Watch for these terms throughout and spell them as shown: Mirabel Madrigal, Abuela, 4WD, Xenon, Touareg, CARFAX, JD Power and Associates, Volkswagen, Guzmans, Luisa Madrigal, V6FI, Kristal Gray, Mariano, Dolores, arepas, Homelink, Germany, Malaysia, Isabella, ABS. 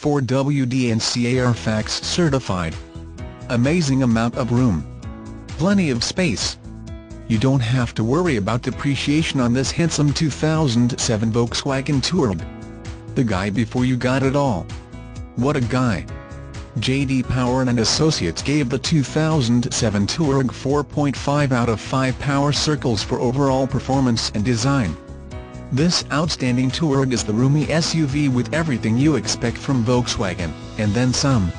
4WD and CARFAX certified. Amazing amount of room. Plenty of space. You don't have to worry about depreciation on this handsome 2007 Volkswagen Touareg. The guy before you got it all. What a guy. JD Power and Associates gave the 2007 Touareg 4.5 out of 5 power circles for overall performance and design. This outstanding Touareg is the roomy SUV with everything you expect from Volkswagen, and then some.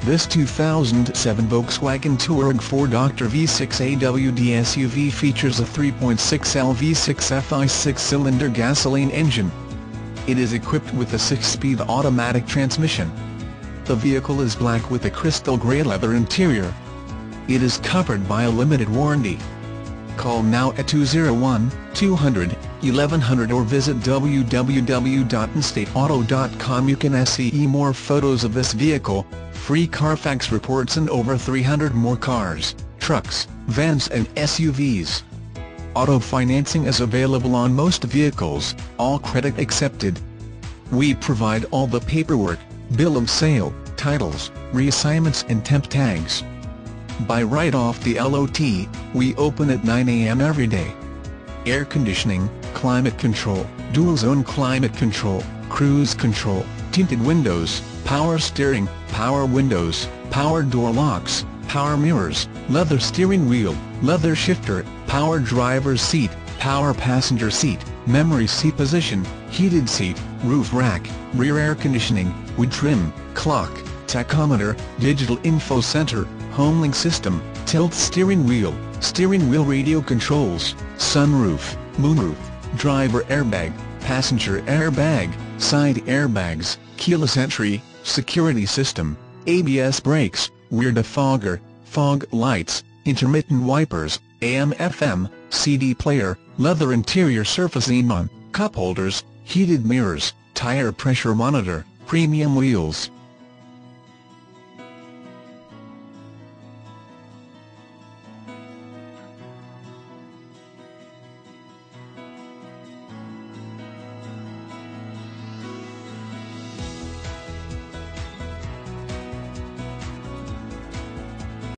This 2007 Volkswagen Touareg 4-door V6FI SUV features a 3.6L V6FI 6-cylinder gasoline engine. It is equipped with a 6-speed automatic transmission. The vehicle is black with a Kristal Gray leather interior. It is covered by a limited warranty. Call now at 201-200-1100 or visit www.instateauto.com. You can see more photos of this vehicle, free Carfax reports, and over 300 more cars, trucks, vans and SUVs. Auto financing is available on most vehicles, all credit accepted. We provide all the paperwork, bill of sale, titles, reassignments and temp tags. Buy right off the lot. We open at 9 a.m. every day. Air conditioning, climate control, dual zone climate control, cruise control, tinted windows, power steering, power windows, power door locks, power mirrors, leather steering wheel, leather shifter, power driver's seat, power passenger seat, memory seat position, heated seat, roof rack, rear air conditioning, wood trim, clock, tachometer, digital info center, Homelink system, tilt steering wheel radio controls, sunroof, moonroof, driver airbag, passenger airbag, side airbags, keyless entry, security system, ABS brakes, rear defogger, fog lights, intermittent wipers, AM/FM, CD player, leather interior surface Xenon, cup holders, heated mirrors, tire pressure monitor, premium wheels,